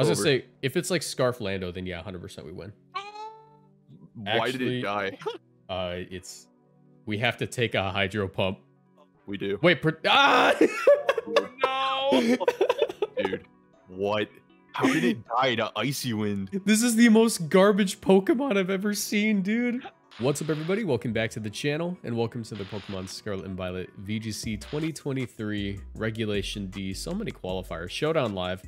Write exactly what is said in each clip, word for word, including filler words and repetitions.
I was Over. gonna say, if it's like Scarf Lando, then yeah, one hundred percent we win. Why Actually, did it die? Uh, it's we have to take a hydro pump. We do. Wait, per ah! No, dude, what? How did it die to Icy Wind? This is the most garbage Pokemon I've ever seen, dude. What's up, everybody? Welcome back to the channel, and welcome to the Pokemon Scarlet and Violet V G C twenty twenty-three Regulation D. So many qualifiers. Showdown Live.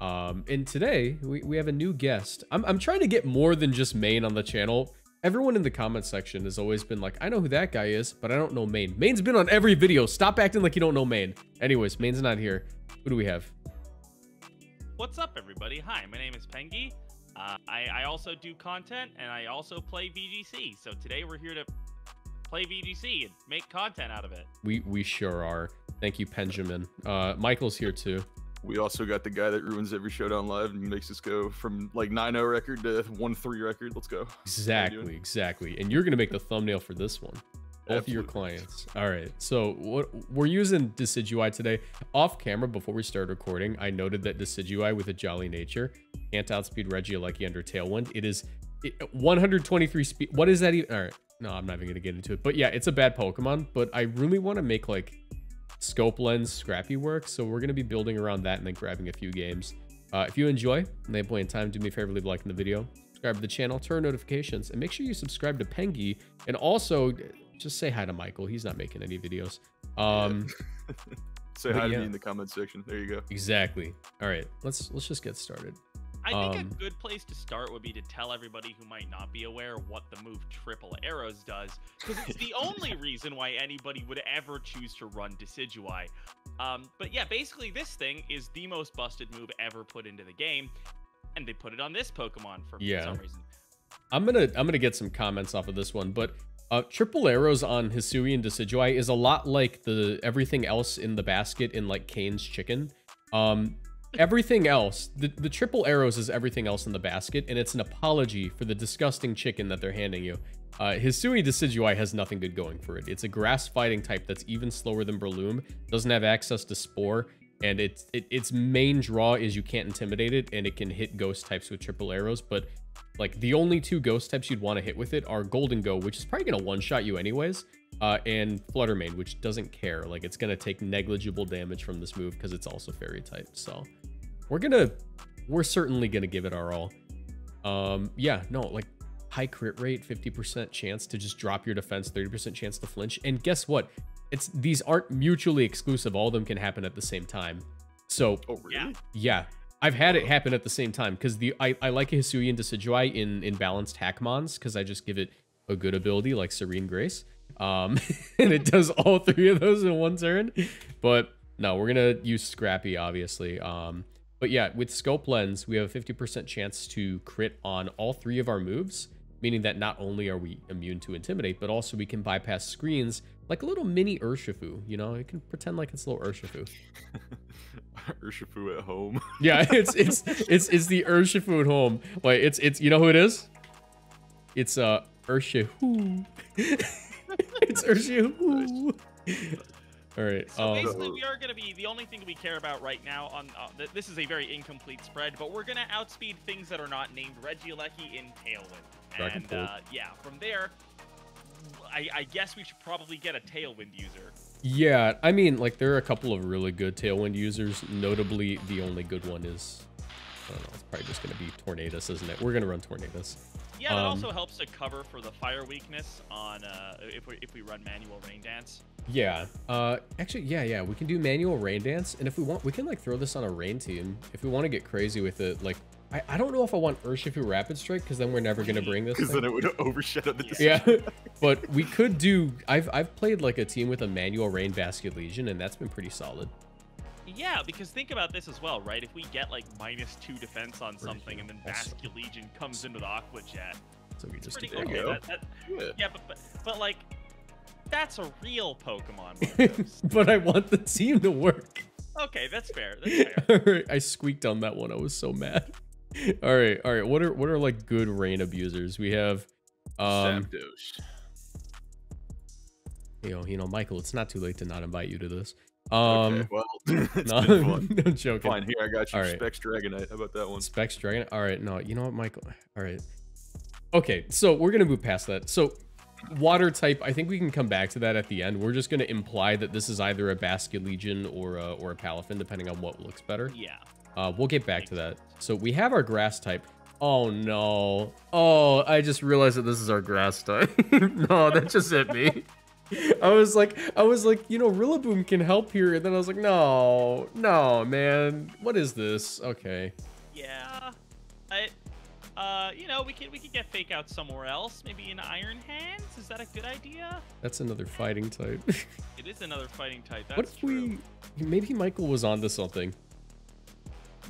Um, and today, we, we have a new guest. I'm, I'm trying to get more than just Main on the channel. Everyone in the comment section has always been like, I know who that guy is, but I don't know Main. Main's been on every video. Stop acting like you don't know Main. Anyways, Main's not here. Who do we have? What's up, everybody? Hi, my name is Pengi. Uh, I, I also do content, and I also play V G C. So today we're here to play V G C and make content out of it. We we sure are. Thank you, Benjamin. Uh, Michael's here too. We also got the guy that ruins every Showdown Live and makes us go from like nine oh record to one three record. Let's go. Exactly, exactly. And you're gonna make the thumbnail for this one. Both of your clients. All right. So what we're using Decidueye today. Off camera, before we started recording, I noted that Decidueye with a jolly nature can't outspeed Regieleki under Tailwind. It is one hundred twenty-three speed. What is that even? All right. No, I'm not even going to get into it. But yeah, it's a bad Pokemon. But I really want to make like scope lens scrappy work. So we're going to be building around that and then grabbing a few games. Uh, if you enjoy and they play in time, do me a favor, leave a like in the video, subscribe to the channel, turn notifications, and make sure you subscribe to Pengi. And also, just say hi to Michael. He's not making any videos. Um, say hi yeah. to me in the comment section. There you go. Exactly. All right. Let's let's just get started. I um, think a good place to start would be to tell everybody who might not be aware what the move Triple Arrows does, because it's the only reason why anybody would ever choose to run Decidueye. Um, but yeah, basically this thing is the most busted move ever put into the game, and they put it on this Pokemon for yeah. some reason. I'm gonna I'm gonna get some comments off of this one, but. Uh, Triple Arrows on Hisui and Decidueye is a lot like the everything else in the basket in like Kane's chicken. Um, everything else, the, the Triple Arrows is everything else in the basket, and it's an apology for the disgusting chicken that they're handing you. Uh, Hisui Decidueye has nothing good going for it. It's a grass fighting type that's even slower than Breloom, doesn't have access to Spore, and it's, it, its main draw is you can't intimidate it, and it can hit ghost types with Triple Arrows, but like the only two ghost types you'd want to hit with it are Golden Go, which is probably going to one-shot you anyways, uh, and Fluttermane, which doesn't care. Like it's going to take negligible damage from this move because it's also fairy type. So we're going to, we're certainly going to give it our all. Um, yeah, no, like high crit rate, fifty percent chance to just drop your defense, thirty percent chance to flinch. And guess what? It's, these aren't mutually exclusive. All of them can happen at the same time. So oh, really? yeah. I've had it happen at the same time because the I, I like a Hisui and Decidueye in, in balanced Hackmons because I just give it a good ability like Serene Grace. Um, and it does all three of those in one turn. But no, we're going to use Scrappy, obviously. Um, but yeah, with Scope Lens, we have a fifty percent chance to crit on all three of our moves, meaning that not only are we immune to Intimidate, but also we can bypass screens like a little mini Urshifu. You know, it can pretend like it's a little Urshifu. Urshifu at home. Yeah, it's it's it's it's the Urshifu at home. Like it's it's you know who it is? It's uh Urshifu. It's Urshifu. All right. So um, basically, we are going to be the only thing we care about right now. On uh, th this is a very incomplete spread, but we're going to outspeed things that are not named Regieleki in Tailwind. And uh, yeah, from there, I, I guess we should probably get a Tailwind user. Yeah, I mean, like, there are a couple of really good Tailwind users. Notably, the only good one is, I don't know, it's probably just going to be Tornadus, isn't it? We're going to run Tornadus. Yeah, um, it also helps to cover for the fire weakness on uh, if, we, if we run manual rain dance. Yeah, uh, actually, yeah, yeah, we can do manual rain dance. And if we want, we can, like, throw this on a rain team. If we want to get crazy with it, like, I, I don't know if I want Urshifu Rapid Strike because then we're never going to bring this. Because then it would overshadow the decision. Yeah, but we could do... I've, I've played like a team with a manual rain Basculegion, and that's been pretty solid. Yeah, because think about this as well, right? If we get like minus two defense on something and then Basculegion comes into the Aqua Jet. So we just... Pretty cool. Okay, that, that, yeah, yeah but, but, but like, that's a real Pokemon. But I want the team to work. Okay, that's fair. That's fair. All right, I squeaked on that one. I was so mad. all right all right what are what are like good rain abusers we have? um Zapdos. you know you know Michael, it's not too late to not invite you to this. Um, okay, well, it's no, been fun. I'm joking. Fine, here, I got you. Right. Specs Dragonite. How about that one? Specs Dragonite. All right, no, you know what, Michael? All right. Okay, so we're going to move past that. So water type, I think we can come back to that at the end. We're just going to imply that this is either a Basculegion or a, or a Palafin, depending on what looks better. Yeah. Uh, we'll get back to that. So we have our grass type. Oh, no. Oh, I just realized that this is our grass type. No, that just hit me. I was like, I was like, you know, Rillaboom can help here. And then I was like, no, no, man. What is this? Okay. Yeah. I, uh, you know, we could, we could get fake out somewhere else. Maybe in Iron Hands. Is that a good idea? That's another fighting type. It is another fighting type. That's what if true. we, maybe Michael was onto something.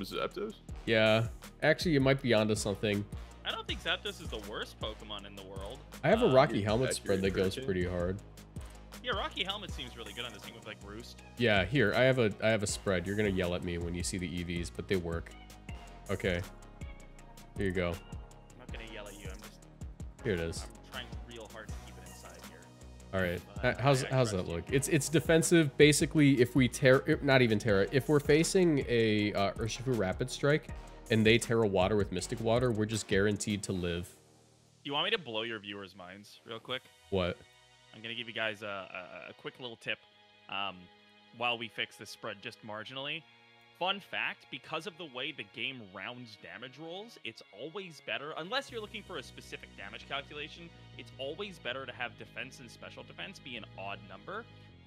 Was it Zapdos? Yeah. Actually, you might be onto something. I don't think Zapdos is the worst Pokemon in the world. I have a Rocky um, Helmet spread that goes pretty hard. Yeah, Rocky Helmet seems really good on this thing with like Roost. Yeah, here I have a I have a spread. You're gonna yell at me when you see the E Vs, but they work. Okay, here you go. I'm not gonna yell at you. I'm just here it is. I'm trying real hard to keep it inside here. All right, but how's I, I how's that look? You. It's it's defensive. Basically, if we tear, not even Terra, if we're facing a uh, Urshifu Rapid Strike, and they Terra Water with Mystic Water, we're just guaranteed to live. You want me to blow your viewers' minds real quick? What? I'm going to give you guys a, a, a quick little tip um, while we fix this spread just marginally. Fun fact, because of the way the game rounds damage rolls, it's always better, unless you're looking for a specific damage calculation, it's always better to have defense and special defense be an odd number.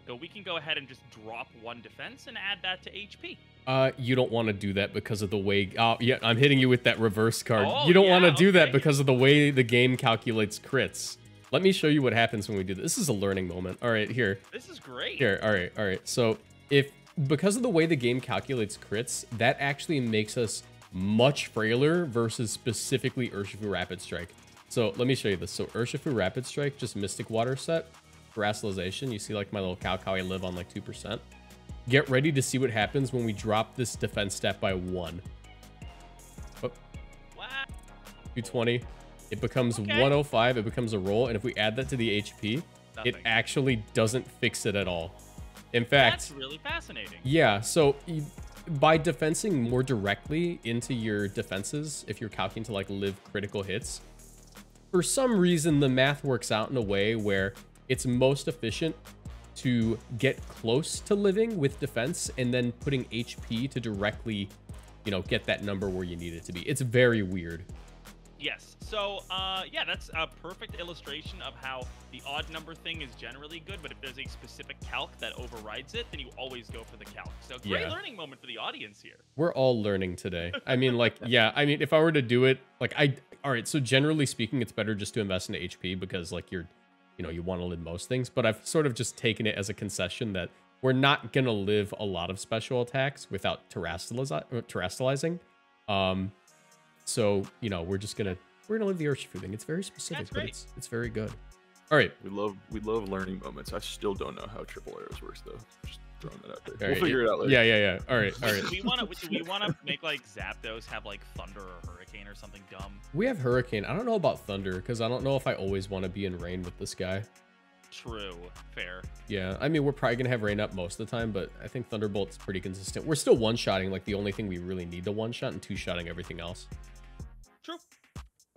So we can go ahead and just drop one defense and add that to H P. Uh, you don't want to do that because of the way... Oh, yeah, I'm hitting you with that reverse card. Oh, you don't yeah, want to do okay. that because of the way the game calculates crits. Let me show you what happens when we do this. This is a learning moment. All right, here. This is great. Here, all right, all right. So if because of the way the game calculates crits, that actually makes us much frailer versus specifically Urshifu Rapid Strike. So let me show you this. So Urshifu Rapid Strike, just Mystic Water set. Brassilization, you see like my little cow cow I live on like two percent. Get ready to see what happens when we drop this defense stat by one. Oh. Wow. two twenty. It becomes okay. one oh five. It becomes a roll. And if we add that to the H P, Nothing. it actually doesn't fix it at all. In fact, that's really fascinating. Yeah. So you, by defensing more directly into your defenses, if you're calculating to like live critical hits, for some reason, the math works out in a way where it's most efficient to get close to living with defense and then putting H P to directly, you know, get that number where you need it to be. It's very weird. Yes. So, uh, yeah, that's a perfect illustration of how the odd number thing is generally good, but if there's a specific calc that overrides it, then you always go for the calc. So great yeah. learning moment for the audience here. We're all learning today. I mean, like, yeah, I mean, if I were to do it, like I, all right. So generally speaking, it's better just to invest in H P because like you're, you know, you want to live most things, but I've sort of just taken it as a concession that we're not going to live a lot of special attacks without terastalizing. Um, so, you know, we're just going to, we're going to live the Urshifu thing. It's very specific, but it's, it's very good. All right. We love, we love learning moments. I still don't know how triple arrows works though. Just throwing that out there. All we'll right, figure yeah. it out later. Yeah, yeah, yeah. All right, all right. We want to, we want to make like Zapdos have like thunder or hurricane or something dumb. We have hurricane. I don't know about thunder because I don't know if I always want to be in rain with this guy. True, fair. Yeah, I mean we're probably gonna have rain up most of the time, but I think Thunderbolt's pretty consistent. We're still one-shotting like the only thing we really need to one-shot and two-shotting everything else. True.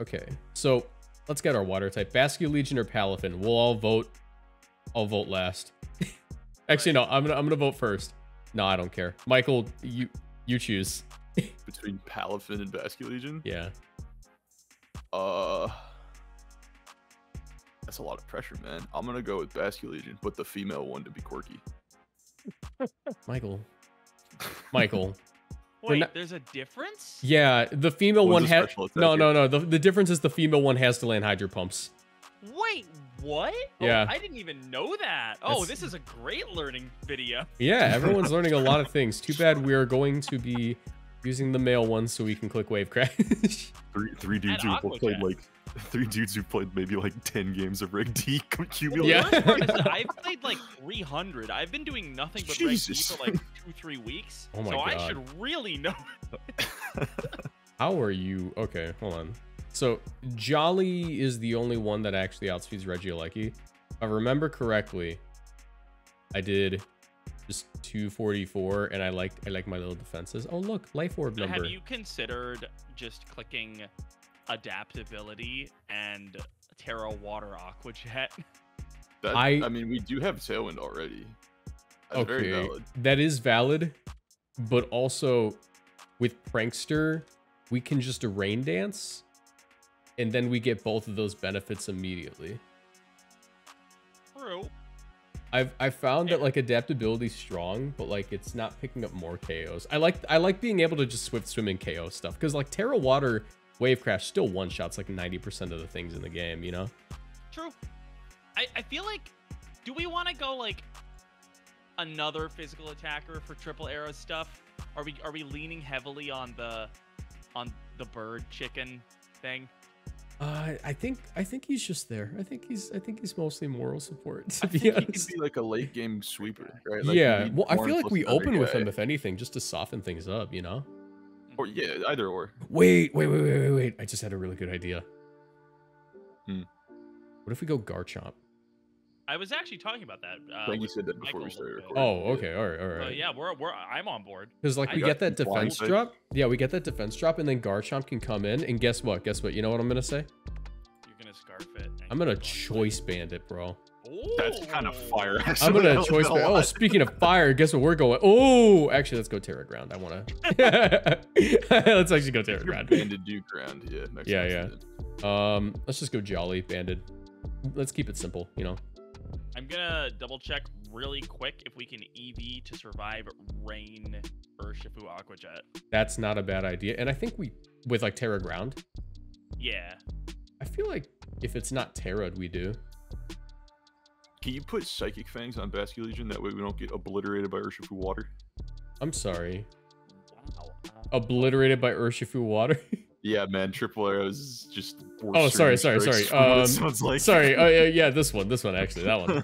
Okay, so let's get our water type. Basculegion or Palafin? We'll all vote. I'll vote last. Actually, no, I'm gonna I'm gonna vote first. No, I don't care. Michael, you you choose. Between Palafin and Basculegion? Yeah. Uh, that's a lot of pressure, man. I'm gonna go with Basculegion, but the female one to be quirky. Michael. Michael. Wait, not... there's a difference? Yeah, the female one has no, no, no. The the difference is the female one has to land hydro pumps. Wait, what? Yeah. Oh, I didn't even know that. Oh, That's... this is a great learning video. Yeah, everyone's learning a lot of things. Too bad we are going to be using the male one so we can click Wave Crash. Three, three dudes who played like three dudes who played maybe like ten games of Reg D cumulatively. Yeah. I've played like three hundred. I've been doing nothing but Reg D for like two, three weeks. Oh my so God. I should really know. How are you? Okay, hold on. So Jolly is the only one that actually outspeeds Regieleki. If I remember correctly, I did just two forty-four, and I like I like my little defenses. Oh look, life orb number. Have you considered just clicking adaptability and Terra Water Aqua Jet? That, I I mean, we do have Tailwind already. That's okay, very valid. That is valid, but also with Prankster, we can just rain dance, and then we get both of those benefits immediately. True. I've I found that like adaptability is strong, but like it's not picking up more K Os. I like I like being able to just swift swim and K O stuff, because like Terra Water Wave Crash still one shots like ninety percent of the things in the game, you know? True. I, I feel like, do we want to go like another physical attacker for triple arrow stuff? Are we are we leaning heavily on the on the bird chicken thing? Uh, I think I think he's just there. I think he's I think he's mostly moral support. To I be think honest. He could be like a late game sweeper, right? Like yeah. Well, I feel like we open guy. with him if anything, just to soften things up, you know. Or yeah, either or. Wait, wait, wait, wait, wait, wait! I just had a really good idea. Hmm. What if we go Garchomp? I was actually talking about that. Uh, like you said that before Michael we started recording. Oh, okay, all right, all right. Uh, yeah, we're we're I'm on board. Because like I we get that defense blind. drop. Yeah, we get that defense drop, and then Garchomp can come in, and guess what? Guess what? You know what I'm gonna say? You're gonna scarf it. I'm gonna choice band it, bro. Ooh. That's kind of fire. I'm gonna choice band. Oh, speaking of fire, guess what we're going? Oh, actually, let's go Terra Ground. I wanna. Let's actually go Terra Ground. Banded Duke Ground, yeah. Next yeah, yeah. Season. Um, let's just go Jolly Banded. Let's keep it simple, you know. I'm gonna double check really quick if we can E V to survive rain Urshifu Aqua Jet. That's not a bad idea. And I think we, with like Terra Ground. Yeah. I feel like if it's not Terra'd, we do. Can you put Psychic Fangs on Basculegion? That way we don't get obliterated by Urshifu Water. I'm sorry. Wow. Obliterated by Urshifu Water? Yeah, man, triple arrows is just... Oh, sorry, sorry, sorry. Um, like. Sorry, oh, yeah, yeah, this one, this one, actually, that one.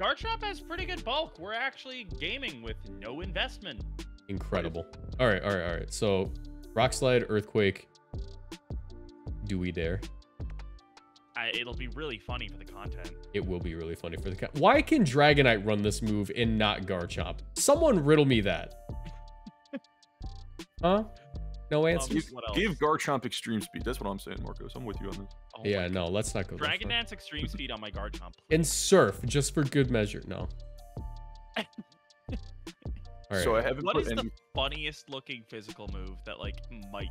Garchomp has pretty good bulk. We're actually gaming with no investment. Incredible. All right, all right, all right. So, Rock Slide, Earthquake, do we dare? I, it'll be really funny for the content. It will be really funny for the content. Why can Dragonite run this move and not Garchomp? Someone riddle me that. Huh? No answer. Um, give Garchomp extreme speed. That's what I'm saying, Marcos. I'm with you on this. Oh yeah, no, let's not go. Dragon Dance extreme speed on my Garchomp. Please. And surf, just for good measure. No. All right. So I haven't. What put is any... the funniest looking physical move that like might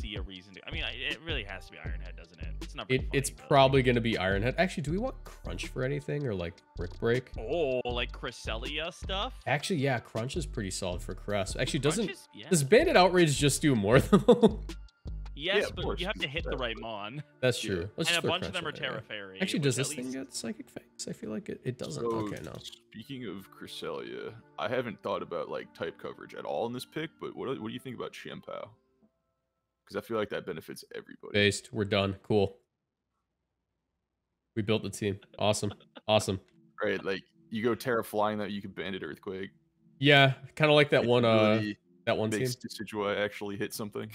see a reason to? I mean, it really has to be Ironhead, doesn't it? It's not. It, funny, it's though. probably gonna be Ironhead. Actually, do we want Crunch for anything or like Brick Break? Oh, like Cresselia stuff. Actually, yeah, Crunch is pretty solid for Cress. Actually, doesn't is, yeah. does Bandit Outrage just do more though? Yes, yeah, but course. you have to hit the right mon. That's true. Let's and a bunch Crunch of them are Terra Fairy. Right. Actually, does this least... thing get Psychic Fangs? I feel like it, it doesn't. So, okay, no. Speaking of Cresselia, I haven't thought about like type coverage at all in this pick, but what what do you think about Chien-Pao? Because I feel like that benefits everybody. Based. We're done. Cool. We built the team. Awesome. Awesome. Right. Like you go Terra flying that you can bandit Earthquake. Yeah. Kind of like that it one. Really uh, that one team. Decidueye actually hit something.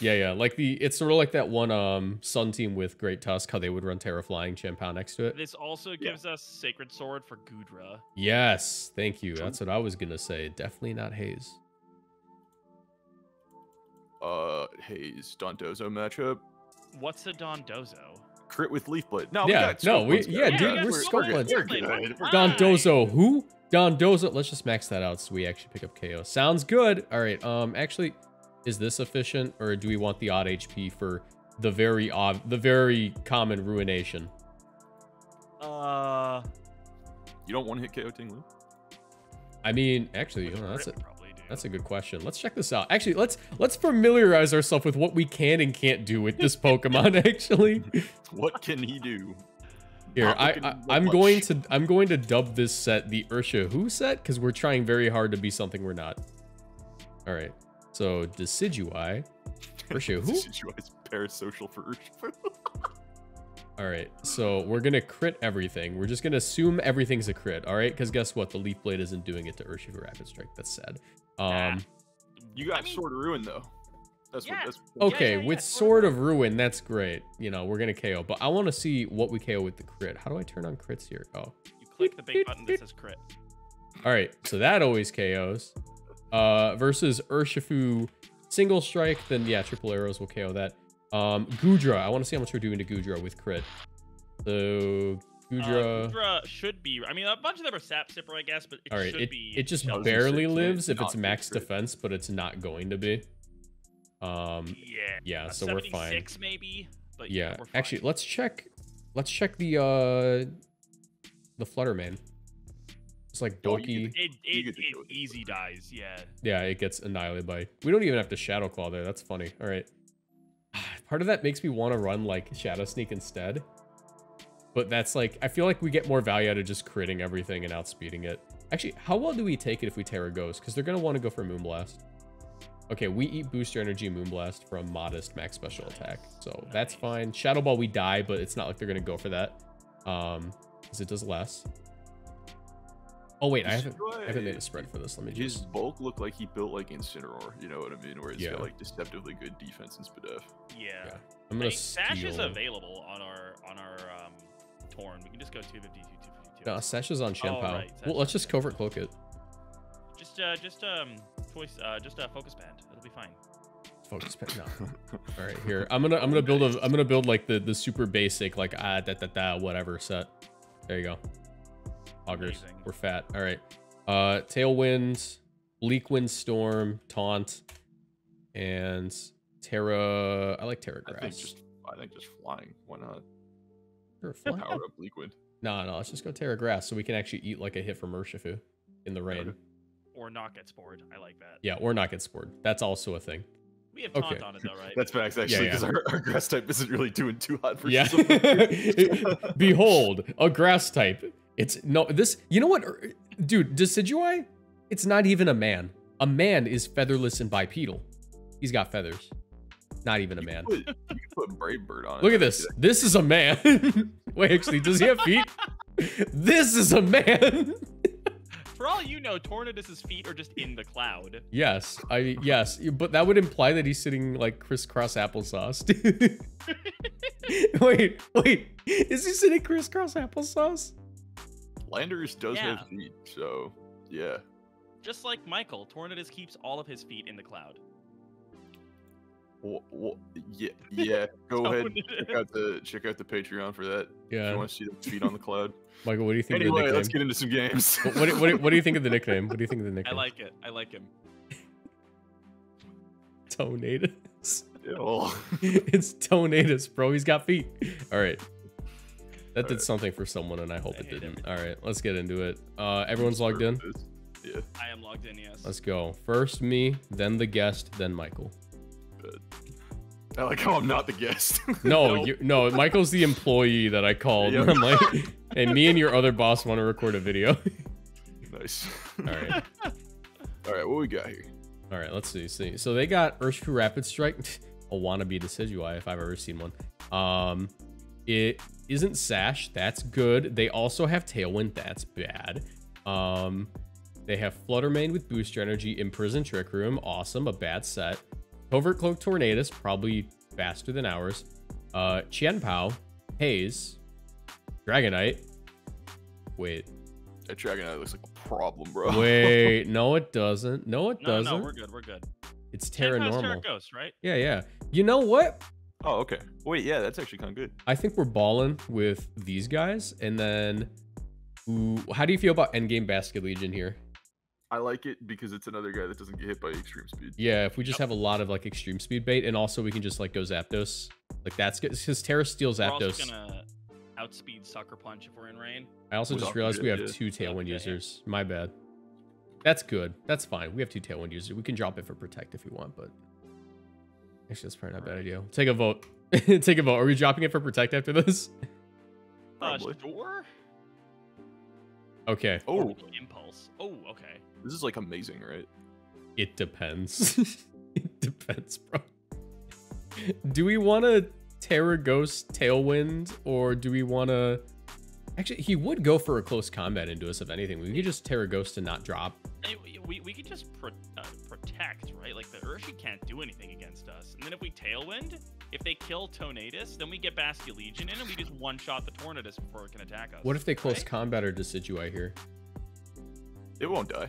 yeah. Yeah. Like the, it's sort of like that one um, Sun team with Great Tusk, how they would run Terra flying Chien-Pao next to it. This also gives yeah. us Sacred Sword for Gudra. Yes. Thank you. That's what I was going to say. Definitely not Haze. Uh, Haze Dondozo matchup. What's a Dondozo? Crit with Leaf Blade. No, yeah, we got no, we yeah, yeah, dude, yeah, we're, we're Scarlet. Dondozo, who? Dondozo. Let's just max that out so we actually pick up K O. Sounds good. All right. Um, actually, is this efficient, or do we want the odd H P for the very odd, the very common ruination? Uh, you don't want to hit K O Tinglu? I mean, actually, oh, that's it. That's a good question. Let's check this out. Actually, let's let's familiarize ourselves with what we can and can't do with this Pokemon. Actually, what can he do? Here, I, I I'm much. going to I'm going to dub this set the Urshifu set because we're trying very hard to be something we're not. All right. So Decidueye, Urshifu. Decidueye is parasocial for Urshifu. All right. So we're gonna crit everything. We're just gonna assume everything's a crit. All right. Because guess what? The Leaf Blade isn't doing it to Urshifu Rapid Strike. That's sad. Um, you got I mean, Sword of Ruin though. That's yeah. what. That's okay, yeah, yeah, yeah. with Sword of Ruin, that's great. You know, we're gonna K O, but I want to see what we K O with the crit. How do I turn on crits here? Oh, you click the big button that says crit. All right, so that always K Os. Uh, versus Urshifu single strike, then yeah, triple arrows will K O that. Um, Goodra, I want to see how much we're doing to Goodra with crit. So Goodra, uh, Goodra should be, I mean, a bunch of them are sap sipper, I guess, but it all right, should it, be. It just barely lives if it's max defense, but it's not going to be. Um, yeah, yeah, so we're fine. seventy-six maybe, but yeah, yeah we're fine. Actually, let's check. Let's check the uh, the Flutterman. It's like bulky. It, it, it, it easy dies, yeah. Yeah, it gets annihilated by. We don't even have to Shadow Claw there. That's funny. All right. Part of that makes me want to run like Shadow Sneak instead. But that's like, I feel like we get more value out of just critting everything and outspeeding it. Actually, how well do we take it if we Terra Ghost? Because they're going to want to go for Moonblast. Okay, we eat Booster Energy Moonblast from Modest Max Special Attack. So that's fine. Shadow Ball, we die, but it's not like they're going to go for that. Um, because it does less. Oh, wait, I haven't, I haven't made a spread for this. Let me just... His bulk looked like he built, like, Incineroar, you know what I mean? Where it's yeah. got, like, deceptively good defense and Spadef. Yeah. yeah. I'm going to steal... Sash is available on our, on our um, Torn. We can just go two fifty, two fifty-two. No, Sash is on Chien-Pao. Oh, right. Well, let's just Covert Cloak it. Just, uh, just, um, choice, uh, just, uh, Focus Band. It'll be fine. Focus Band, no. All right, here. I'm going to, I'm going to build a, I'm going to build, like, the, the super basic, like, ah, da, da, da, whatever set. There you go. Augers. We're fat. All right. Uh, Tailwind, Bleak Wind Storm, Taunt, and Terra. I like Terra Grass. I think just, I think just flying. Why not? Sure, flying. Power up Bleak Wind. No, no. Let's just go Terra Grass so we can actually eat like a hit from Urshifu in the rain. Or not get spored. I like that. Yeah, or not get spored. That's also a thing. We have Taunt okay. on it though, right? That's facts, actually, because yeah, yeah. our, our grass type isn't really doing too hot for yeah. Behold, a grass type. It's no, this, you know what, dude, Decidueye, it's not even a man. A man is featherless and bipedal. He's got feathers. Not even a man. You can put, you can put Brave Bird on it. Look at this. This is a man. Wait, actually, does he have feet? This is a man. For all you know, Tornadus's feet are just in the cloud. Yes, I, yes, but that would imply that he's sitting like crisscross applesauce, dude. Wait, wait, is he sitting crisscross applesauce? Landorus does yeah. have feet, so yeah. Just like Michael, Tornadus keeps all of his feet in the cloud. Well, well, yeah, yeah. Go ahead, and check out the check out the Patreon for that. Yeah, if you want to see the feet on the cloud. Michael, what do you think? Anyway, of the nickname? Let's get into some games. what, what, what, what do you think of the nickname? What do you think of the nickname? I like it. I like him. Tornadus. It's Tornadus, bro. He's got feet. All right. That did something for someone, and I hope I it didn't. Everything. All right, let's get into it. Uh, everyone's logged in? Yeah. I am logged in, yes. Let's go. First me, then the guest, then Michael. Good. I like how I'm not the guest. No, no. You, no, Michael's the employee that I called. Yep. I'm like, hey, me and your other boss want to record a video. Nice. All right. All right, what we got here? All right, let's see. see. So they got Urshifu Rapid Strike. A wannabe Decidueye, if I've ever seen one. Um, it... isn't Sash, that's good. They also have Tailwind, that's bad. Um, they have Fluttermane with Booster Energy, Imprison Trick Room, awesome, a bad set. Covert Cloak Tornadus, probably faster than ours. Uh, Chien-Pao, Haze, Dragonite. Wait. That Dragonite looks like a problem, bro. Wait, no it doesn't. No it no, doesn't. No, no, we're good, we're good. It's Terra Normal. Terra Ghost, right? Yeah, yeah. You know what? Oh, okay. Wait, yeah, that's actually kind of good. I think we're balling with these guys. And then, ooh, how do you feel about endgame Basculegion here? I like it because it's another guy that doesn't get hit by extreme speed. Yeah, if we just yep. have a lot of, like, extreme speed bait, and also we can just, like, go Zapdos. Like, that's good. Because Terra steals Zapdos. We're also going to outspeed Sucker Punch if we're in rain. I also we just realized we have it. two Tailwind okay. users. My bad. That's good. That's fine. We have two Tailwind users. We can drop it for Protect if we want, but... Actually, that's probably not a bad idea. Take a vote. Take a vote. Are we dropping it for Protect after this? Uh, sure. Okay. Oh. Impulse. Oh, okay. This is, like, amazing, right? It depends. It depends, bro. Do we want to Terra Ghost Tailwind, or do we want to... Actually, he would go for a close combat into us, if anything. We could just Terra Ghost and not drop. We, we, we could just pro uh, protect, right? Like, the Urshi can't do anything against us. And then if we Tailwind, if they kill Tornadus, then we get Basculegion in, and we just one-shot the Tornadus before it can attack us. What if they close right? combat or Decidueye here? It won't die.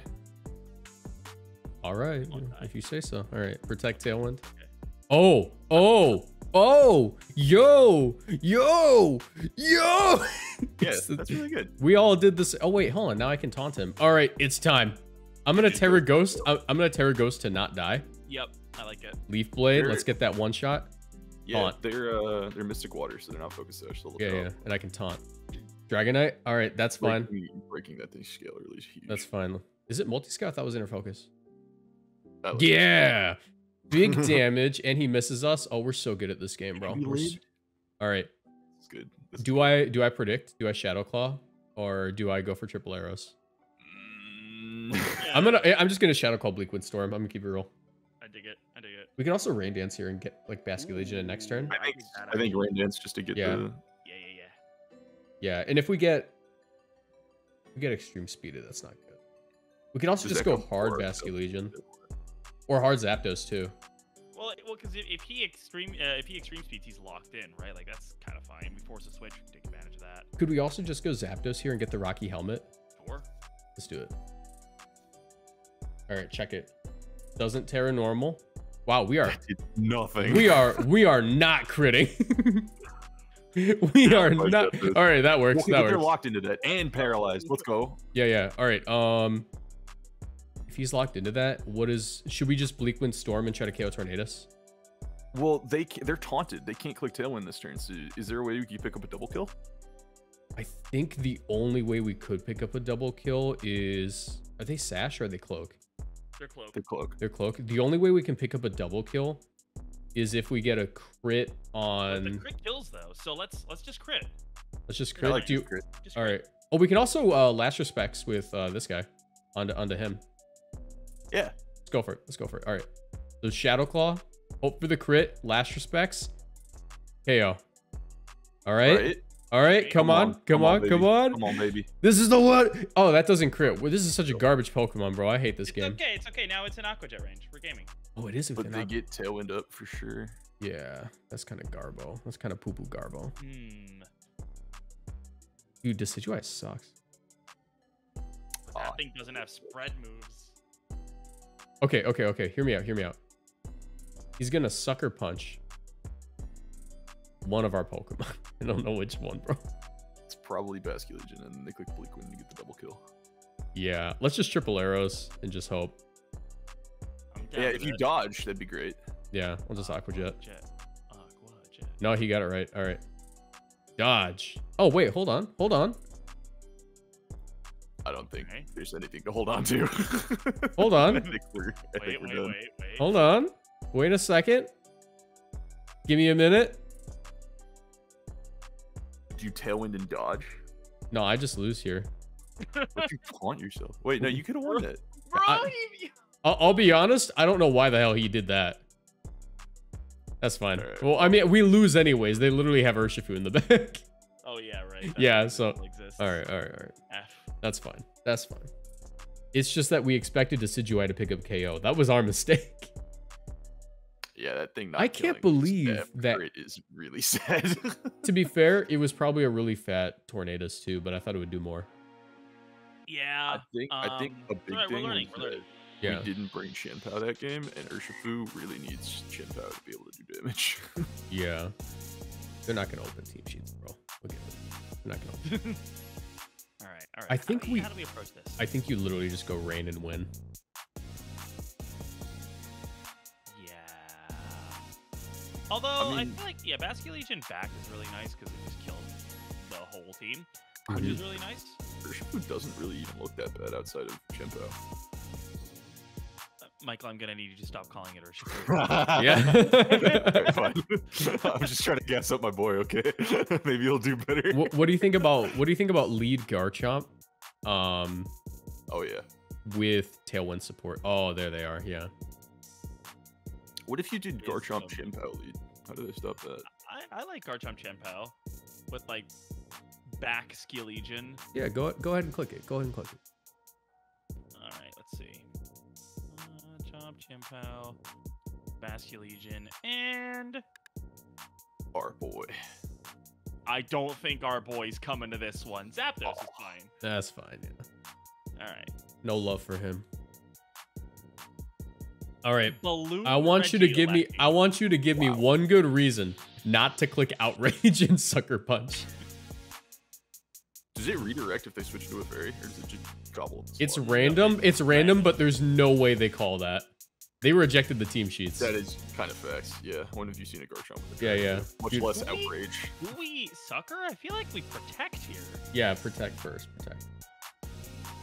All right, if you say so. All right, protect Tailwind. Okay. Oh, oh, oh, yo, yo, yo. Yeah, that's really good. We all did this. Oh, wait, hold on. Now I can taunt him. All right, it's time. I'm going to Terra Ghost. I'm going to Terra Ghost to not die. Yep, I like it. Leaf Blade. They're, let's get that one shot. Yeah, taunt. they're uh, they're Mystic Water, so they're not Focus Sash. So yeah, yeah, and I can taunt. Dragonite. All right, that's fine. Breaking, breaking that thing scale really is huge. That's fine. Is it multi-scout? That was inner focus. Yeah, big damage, and he misses us. Oh, we're so good at this game, bro. All right, it's good. That's do good. I do I predict? Do I Shadow Claw, or do I go for Triple Arrows? Yeah. I'm gonna. I'm just gonna Shadow Claw Bleak Wind Storm. I'm gonna keep it real. I dig it. I dig it. We can also Rain Dance here and get like Basculegion next turn. I think I think Rain Dance just to get yeah. the. Yeah, yeah, yeah. Yeah, and if we get, if we get Extreme Speed, that's not good. We can also does just go hard Basculegion. Or hard Zapdos too. Well, well, because if, if he extreme, uh, if he extreme speeds, he's locked in, right? Like that's kind of fine. We force a switch, we can take advantage of that. Could we also just go Zapdos here and get the Rocky Helmet? Sure. Let's do it. All right, check it. Doesn't Terra Normal. Wow, we are nothing. We are we are not critting. we are like not. That, all right, that works. Well, that works. They're locked into that and paralyzed. Let's go. Yeah, yeah. All right. Um. If he's locked into that, what is, should we just Bleak Wind Storm and try to K O Tornadus? Well, they they're taunted. They can't click Tailwind this turn. So is there a way we can pick up a double kill? I think the only way we could pick up a double kill is, are they Sash or are they Cloak? They're Cloak. They're Cloak. They're Cloak. The only way we can pick up a double kill is if we get a crit on. But the crit kills though, so let's let's just crit. Let's just crit. Like Do you... crit. Just All crit. right. Oh, we can also uh, Last Respects with uh, this guy, onto onto him. Yeah, let's go for it. Let's go for it. All right. So Shadow Claw, hope for the crit, Last Respects, K O. All right. All right. All right. Hey, come, come on. on. Come, come on. on come on. Come on, baby. This is the one. Oh, that doesn't crit. Well, this is such a garbage Pokemon, bro. I hate this it's game. Okay. It's okay. Now it's in Aqua Jet range. We're gaming. Oh, it is. But they Aqua. get Tailwind up for sure. Yeah. That's kind of garbo. That's kind of poo poo garbo. Hmm. Dude, Decidueye sucks. That oh. thing doesn't have spread moves. Okay, okay, okay. Hear me out. Hear me out. He's going to Sucker Punch one of our Pokemon. I don't know which one, bro. It's probably Basculegion, and they click Bleak Wind to get the double kill. Yeah, let's just Triple Arrows and just hope. Yeah, if you dodge, that'd be great. Yeah, we'll just Aqua Jet. Aqua Jet. No, he got it right. All right. Dodge. Oh, wait. Hold on. Hold on. I don't think okay. there's anything to hold on to. Hold on. I think we're, I wait, think we're wait, done. Wait, wait. Hold on. Wait a second. Give me a minute. Do you Tailwind and dodge? No, I just lose here. But you taunt yourself. Wait, no, you could have won that. Bro, I, I'll, I'll be honest. I don't know why the hell he did that. That's fine. Right. Well, I mean, we lose anyways. They literally have Urshifu in the back. Oh, yeah, right. That yeah, so. Exists. All right, all right, all right. F. That's fine. That's fine. It's just that we expected Decidueye to pick up K O. That was our mistake. Yeah, that thing. Not I can't believe that it is really sad. To be fair, it was probably a really fat Tornadus too, but I thought it would do more. Yeah. I think. Um, I think a big right, thing. We're learning, we're learning. Yeah. We didn't bring Chien-Pao that game, and Urshifu really needs Chien-Pao to be able to do damage. Yeah. They're not gonna open team sheets, bro. We'll get it. They're not gonna open. All right, I think how, we, how do we approach this? I think you literally just go rain and win. Yeah. Although I, mean, I feel like yeah, Basculegion back is really nice because it just killed the whole team, which I mean, is really nice. Urshifu doesn't really even look that bad outside of Chien-Pao. Uh, Michael, I'm gonna need you to stop calling it Urshifu. Yeah. Right, fine. I'm just trying to gas up my boy. Okay. Maybe he'll do better. What, what do you think about what do you think about lead Garchomp? Um, oh yeah, with Tailwind support. Oh, there they are. Yeah. What if you did Garchomp Chien-Pao lead? How do they stop that? I, I like Garchomp Chien-Pao with like Basculegion. Yeah, go go ahead and click it. Go ahead and click it. All right, let's see. Garchomp Chien-Pao, Basculegion, and our boy. I don't think our boy's coming to this one. Zapdos oh, is fine. That's fine, yeah. All right. No love for him. All right. Balloon I want Regieleki. you to give me. I want you to give wow. me one good reason not to click Outrage and Sucker Punch. Does it redirect if they switch to a fairy, or does it just gobble? It's random. It's random, but there's no way they call that. They rejected the team sheets. That is kind of facts. Yeah. When have you seen a Garchomp? Yeah, yeah. Much Dude, less do we, outrage. Do we sucker? I feel like we protect here. Yeah, protect first. Protect.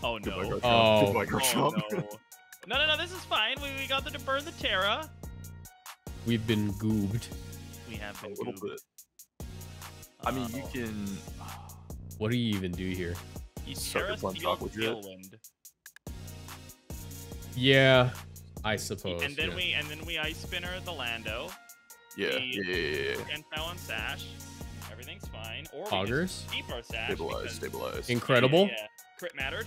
Oh no. Goodbye, oh. Goodbye, Garchomp. Oh no. No, no, no, this is fine. We, we got the to burn the Terra. We've been goobed. We have been a little goobed. bit. I mean, oh. you can. What do you even do here? You Terra Steel Tailwind. Yeah, I suppose. And then yeah. we and then we ice spinner the Lando. Yeah, we, yeah, yeah, yeah. And Chien-Pao on Sash. Everything's fine. Or Augers. We just keep our Sash. Stabilize, stabilize. Incredible. Yeah, yeah. Crit mattered.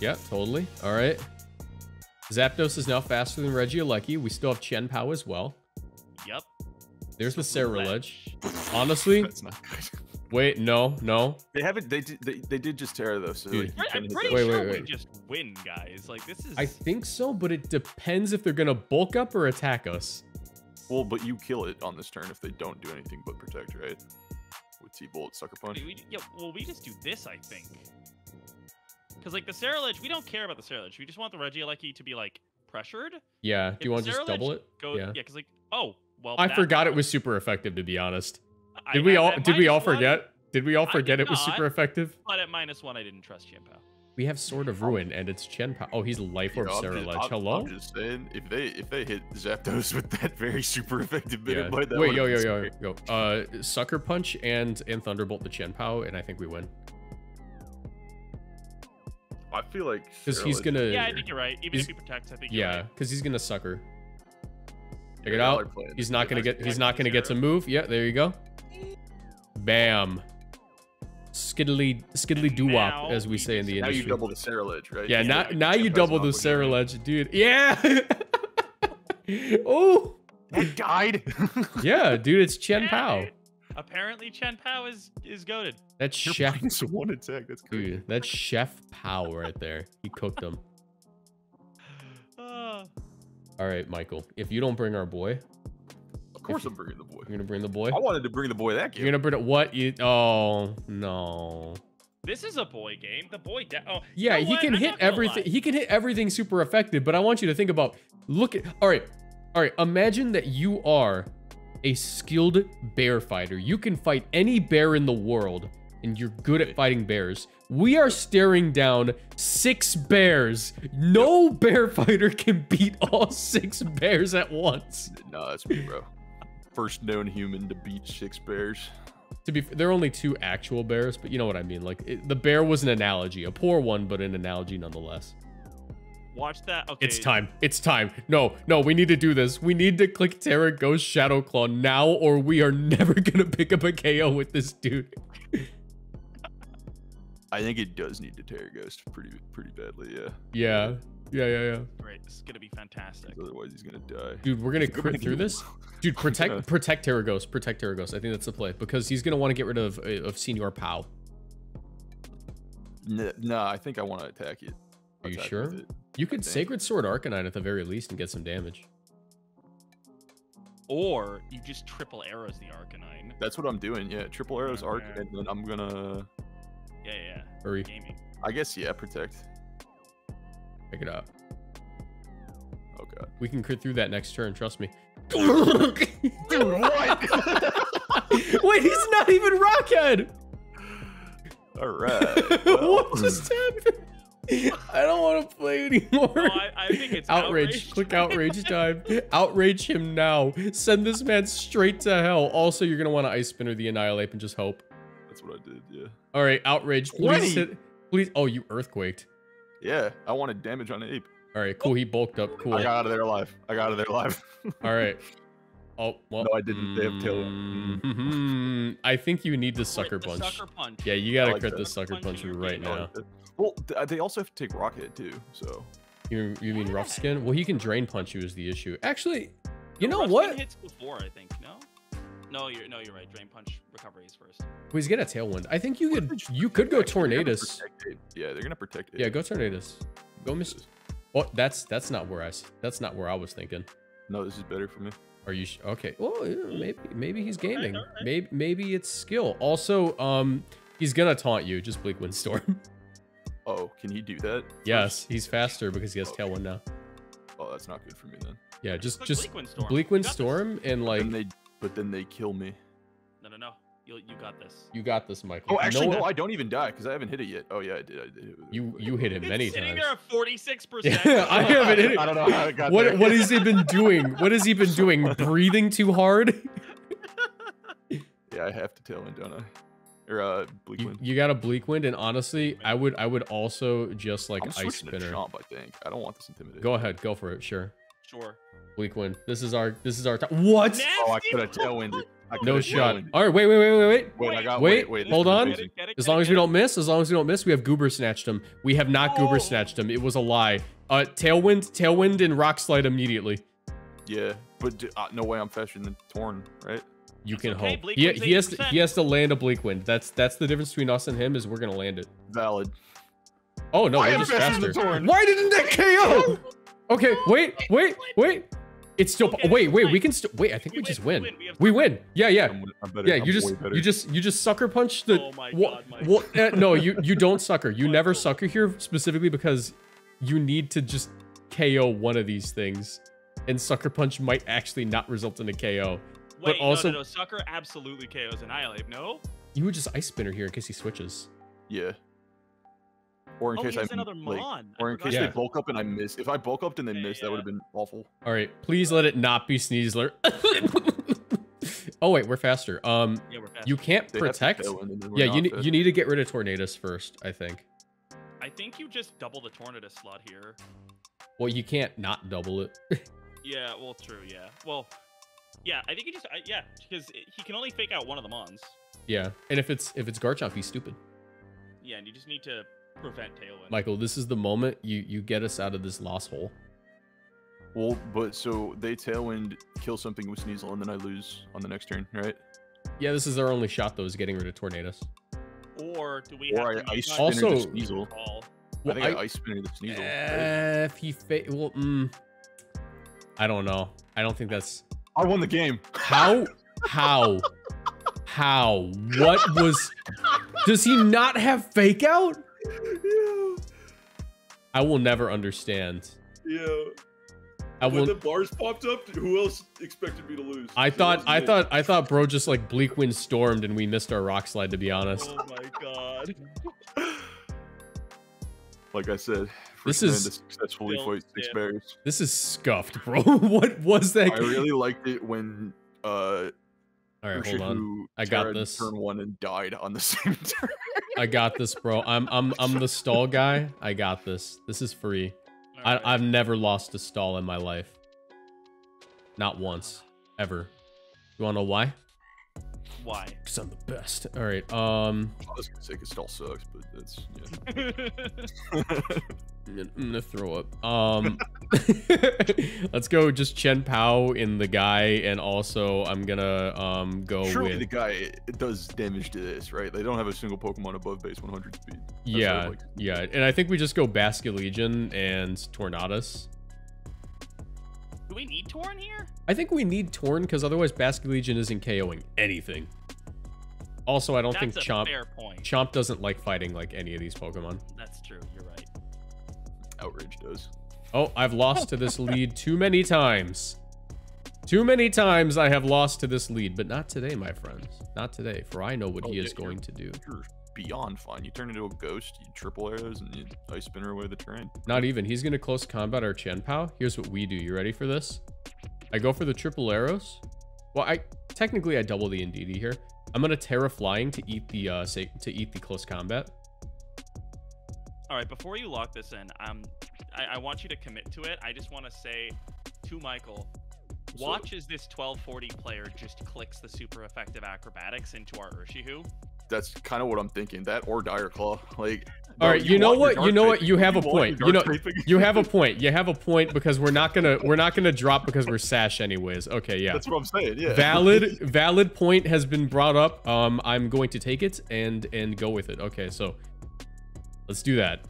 Yeah, totally. All right. Zapdos is now faster than Regieleki. We still have Chien-Pao as well. Yep. There's the Cerulege. Honestly, that's not good. Wait, no, no. They haven't. They did. They, they did just Terra though. So Dude, like, I'm pretty wait, sure wait, wait. we just win, guys. Like this is. I think so, but it depends if they're gonna bulk up or attack us. Well, but you kill it on this turn if they don't do anything but protect, right? With T-Bolt, Sucker Punch. We, yeah. Well, we just do this, I think. Because, like, the Cerulege, we don't care about the Cerulege. We just want the Regieleki to be, like, pressured. Yeah. Do you want to just double it? Goes, yeah, because, yeah, like, oh, well. I forgot one. it was super effective, to be honest. Did I, we all Did we all forget? One, did we all forget it was not, super effective? But at minus one, I didn't trust Chien-Pao. We have Sword of Ruin, and it's Chien-Pao. Oh, he's Life Orb Cerulege. Hello? I'm just saying, if they, if they hit Zapdos with that very super effective bit, yeah. that Wait, yo, yo, yo, yo. Uh, Sucker Punch and, and Thunderbolt the Chien-Pao, and I think we win. I feel like because he's gonna. Yeah, I think you're right. Even if he protects, I think. You're yeah, because right. he's gonna sucker. Check yeah, it out. He's not gonna get. He's not gonna get to move. Yeah, there you go. Bam. Skiddly, skiddly doo-wop, as we say in the industry. Now you double the Cerulege, right? Yeah. yeah now, now you double the Cerulege, dude. Yeah. Oh. That died. Yeah, dude. It's Chien-Pao. Apparently, Chien-Pao is is goated. That's chef one attack. That's crazy. Dude, that's Chien-Pao right there. He cooked him. Uh, All right, Michael. If you don't bring our boy, of course I'm bringing the boy. You're gonna bring the boy. I wanted to bring the boy that game. You're gonna bring it. What? You? Oh no. This is a boy game. The boy. Oh yeah. You know he can I'm hit everything. Lie. He can hit everything super effective. But I want you to think about. Look at. All right. All right. Imagine that you are a skilled bear fighter. You can fight any bear in the world, and you're good at fighting bears. We are staring down six bears. No bear fighter can beat all six bears at once. No, that's me, bro. First known human to beat six bears. To be fair, there are only two actual bears, but you know what I mean. Like it, the bear was an analogy, a poor one, but an analogy nonetheless. Watch that. Okay. It's time. It's time. No, no, we need to do this. We need to click Terra Ghost Shadow Claw now, or we are never going to pick up a K O with this dude. I think it does need to Terra Ghost pretty, pretty badly. Yeah. Yeah. Yeah. Yeah. Yeah. Great. This is going to be fantastic. Otherwise, he's going to die. Dude, we're going to crit through this. Dude, protect, yeah. protect Terra Ghost. Protect Terra Ghost. I think that's the play because he's going to want to get rid of, of Senior Pao. No, no, I think I want to attack it. Are you sure? You could Sacred Sword Arcanine at the very least and get some damage. Or you just triple arrows the Arcanine. That's what I'm doing, yeah. Triple arrows okay. Arcanine, and then I'm gonna... Yeah, yeah. Hurry. Gaming. I guess, yeah, protect. Pick it up. Oh, God. We can crit through that next turn, trust me. Dude, what? Wait, he's not even Rockhead! All right. Well. What just happened? I don't want to play anymore. No, I, I think it's outrage. outrage. Click outrage time. Outrage him now. Send this man straight to hell. Also, you're gonna want to ice spinner the Annihilate and just hope. That's what I did. Yeah. All right, outrage. Please, sit, please. Oh, you earthquaked. Yeah, I wanted damage on the ape. All right, cool. He bulked up. Cool. I got out of there alive. I got out of there alive. All right. Oh well. No, I didn't. They have tail. Mm-hmm. I think you need to sucker punch. Sucker punch. Yeah, you gotta like crit the sucker punch right now. Well, they also have to take rock hit too. So you you mean rough skin? Well, he can drain punch you is the issue. Actually, you know what? Hits before I think. No, no, you're no, you're right. Drain punch recovery is first. Please get a tailwind. I think you could you could go Tornadus. Yeah, they're gonna protect it. Yeah, go Tornadus. Go Mist. Oh, that's that's not where I that's not where I was thinking. No, this is better for me. Are you okay? Oh, yeah, maybe maybe he's gaming. All right, all right. Maybe maybe it's skill. Also, um, he's gonna taunt you. Just Bleak Windstorm. Oh, can he do that? Yes, he's faster because he has okay. Tailwind now. Oh, that's not good for me then. Yeah, just like just Bleak Windstorm, Bleak Windstorm and like. But then, they, but then they kill me. No, no, no. You you got this. You got this, Michael. Oh, actually, no, no I don't even die because I haven't hit it yet. Oh yeah, I did. I did. You you hit it it's many sitting times. Sitting there at forty-six percent. Yeah, I haven't hit it. I don't know how it got what there. What has he been doing? What has he been doing? Breathing too hard? Yeah, I have to tailwind, don't I? Or uh, Bleak Wind. You, you got a Bleak Wind, and honestly, I would I would also just like I'm Ice Spinner. To Chomp, I think. I don't want this intimidating. Go ahead, go for it. Sure. Sure. Bleak Wind. This is our this is our time. What? Nasty oh, I could have tailwinded. No shot. All right, wait, wait, wait, wait, wait. Wait, I got, wait, wait, wait hold on. Get it, get it, as long as we don't miss, as long as we don't miss, we have Goober snatched him. We have not oh. Goober snatched him. It was a lie. Uh, Tailwind, Tailwind, and Rock Slide immediately. Yeah, but uh, no way I'm faster than Torn, right? You it's can okay, hope. Bleak he, he has to, he has to land a Bleak Wind. That's that's the difference between us and him is we're gonna land it. Valid. Oh no, I we're just faster. Why didn't that K O? Okay, no, wait, wait, wait. It's still okay, wait, wait. Nice. We can still wait. I think we, we win, just win. We win. We, we win. Yeah, yeah, I'm, I'm better, yeah. You I'm just, you just, you just sucker punch the. Oh my God, Mike. Uh, no, you you don't sucker. You never sucker here specifically because you need to just K O one of these things, and sucker punch might actually not result in a K O. Wait, but also, no, no, no. Sucker absolutely K Os Annihilate. No. You would just Ice Spinner here in case he switches. Yeah. Or in oh, case I another like, Mon. Or in case yeah. they bulk up and I miss. If I bulk up and they miss, yeah. that would have been awful. All right, please let it not be Sneasler. Oh wait, we're faster. Um, yeah, we're faster. You can't they protect. Yeah, you need you need to get rid of Tornadus first, I think. I think you just double the Tornadus slot here. Well, you can't not double it. Yeah, well, true. Yeah, well, yeah. I think you just I, yeah, because he can only fake out one of the Mons. Yeah, and if it's if it's Garchomp, he's stupid. Yeah, and you just need to. Prevent Tailwind. Michael, this is the moment you you get us out of this loss hole. Well, but so they Tailwind, kill something with Sneasel, and then I lose on the next turn, right? Yeah, this is our only shot though, is getting rid of Tornadus. Or do we or have I ice also the Sneasel? Well, I think I, I Ice Spinner the Sneasel. Uh, right? If he fa well, mm, I don't know. I don't think that's. I won the game. How? How? How? What was? Does he not have Fake Out? Yeah. I will never understand. Yeah. I will... When the bars popped up, who else expected me to lose? I so thought, I me. thought, I thought, bro, just like Bleak Wind stormed and we missed our Rock Slide. To be honest. Oh my God. Like I said, this is successfully fight six bears. This is scuffed, bro. What was that? I really liked it when. uh All right, Urshifu hold on. I got this. Turn one and died on the same turn. I got this, bro. I'm I'm I'm the stall guy. I got this. This is free. Right. I I've never lost a stall in my life. Not once, ever. You wanna know why? Why? Because I'm the best. All right. Um. I was gonna say because stall sucks, but that's. Yeah. I'm, gonna, I'm gonna throw up. Um. Let's go. Just Chien-Pao in the guy, and also I'm gonna um go Surely with. The guy it does damage to this, right? They don't have a single Pokemon above base one hundred speed. That's yeah. Like. Yeah, and I think we just go Basculegion and Tornadus. Do we need Torn here? I think we need Torn because otherwise Basculegion isn't KOing anything. Also, I don't That's think Chomp Chomp doesn't like fighting like any of these Pokemon. That's true. You're right. Outrage does. Oh, I've lost to this lead too many times. Too many times I have lost to this lead, but not today, my friends. Not today, for I know what oh, he yeah, is going to do. You're beyond fine. You turn into a ghost, you triple arrows, and you ice spinner away the terrain. Not even. He's going to close combat our Chien-Pao. Here's what we do. You ready for this? I go for the triple arrows. Well, I technically I double the Indeedee here. I'm going to Terra Flying to eat the uh, say, to eat the close combat. All right, before you lock this in, um, I, I want you to commit to it. I just want to say to Michael, watch so, as this twelve forty player just clicks the super effective acrobatics into our Urshifu. That's kind of what I'm thinking. That or Dire Claw. Like, all right, you, you know what? You know what? You have you a point. You know, you have a point. You have a point because we're not gonna we're not gonna drop because we're sash anyways. Okay, yeah. That's what I'm saying. Yeah. Valid valid point has been brought up. Um, I'm going to take it and and go with it. Okay, so. Let's do that.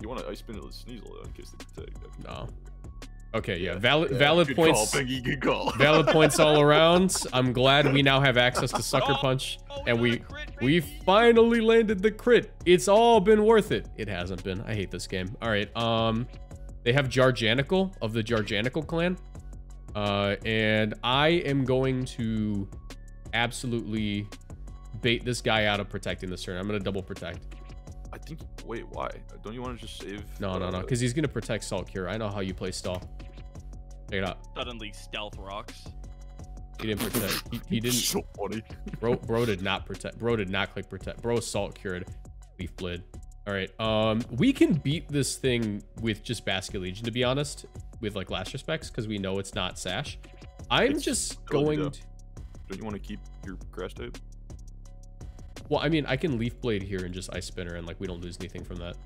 You want to Ice Spin it with Sneasel in case they take that. No. Okay, yeah. Valid, yeah, valid good points. Call, Piggy, good call. Valid points all around. I'm glad we now have access to Sucker Punch, oh, and we we finally landed the crit. It's all been worth it. It hasn't been. I hate this game. All right. Um, they have Garganacl of the Garganacl clan, uh, and I am going to absolutely bait this guy out of protecting this turn. I'm gonna double protect. I think. Wait, why? Don't you want to just save? No, no, no. Because he's gonna protect Salt Cure. I know how you play stall. Check it out. Suddenly, stealth rocks. He didn't protect. He, he didn't. So funny. Bro, bro did not protect. Bro did not click protect. Bro Salt Cured Leaf Blade. All right. Um, we can beat this thing with just Basculegion, to be honest, with like Last Respects, because we know it's not Sash. I'm it's just going. To... Don't you want to keep your Crash Type? Well, I mean, I can Leaf Blade here and just Ice Spinner, and like we don't lose anything from that.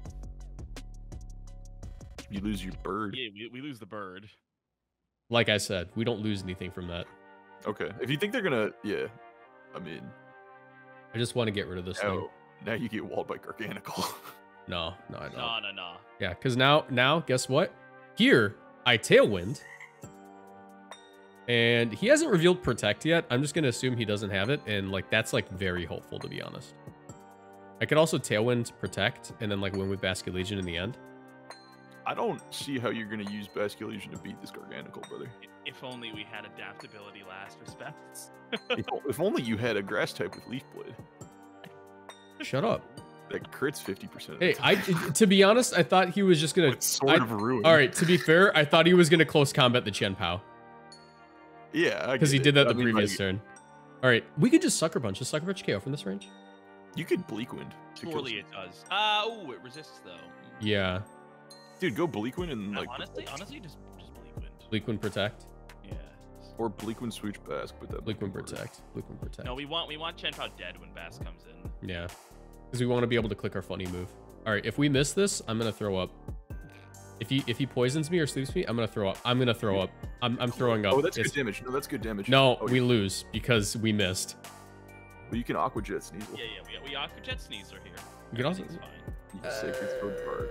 You lose your bird. Yeah, we, we lose the bird. Like I said, we don't lose anything from that. Okay. If you think they're gonna, yeah. I mean, I just want to get rid of this now, thing. Now you get walled by Garganacl. No, no, I don't. No, no, no. Yeah, because now, now, guess what? Here, I Tailwind, and he hasn't revealed Protect yet. I'm just gonna assume he doesn't have it, and like that's like very helpful, to be honest. I could also Tailwind, Protect, and then like win with Basculegion in the end. I don't see how you're gonna use Basculegion to beat this Garganacl, brother. If only we had adaptability Last Respects. if, if only you had a Grass type with Leaf Blade. Shut up. That crits fifty percent. Hey, I to be honest, I thought he was just gonna with Sword of Ruin. All right, to be fair, I thought he was gonna close combat the Chien-Pao. Yeah, because he did that I the mean, previous like, turn. All right, we could just Sucker Punch. Just Sucker Punch K O from this range. You could Bleak Wind. Surely it does. Uh, oh, it resists though. Yeah. Dude, go Bleak Wind and no, like. Honestly, honestly, just just Bleak Wind. Bleak Wind Protect. Yeah. Or Bleak Wind Switch Bask, but that. Bleak Wind Protect. Bleak Wind Protect. No, we want we want Chien-Pao dead when Bask comes in. Yeah, because we want to be able to click our funny move. All right, if we miss this, I'm gonna throw up. If he if he poisons me or sleeps me, I'm gonna throw up. I'm gonna throw up. I'm I'm throwing up. Oh, that's it's, good damage. No, that's good damage. No, oh, we yeah. lose because we missed. Well, you can Aqua Jet Sneasel. Yeah, yeah, we, we Aqua Jet Sneasel here. You can also. Fine. You can Sacred Sword Bird.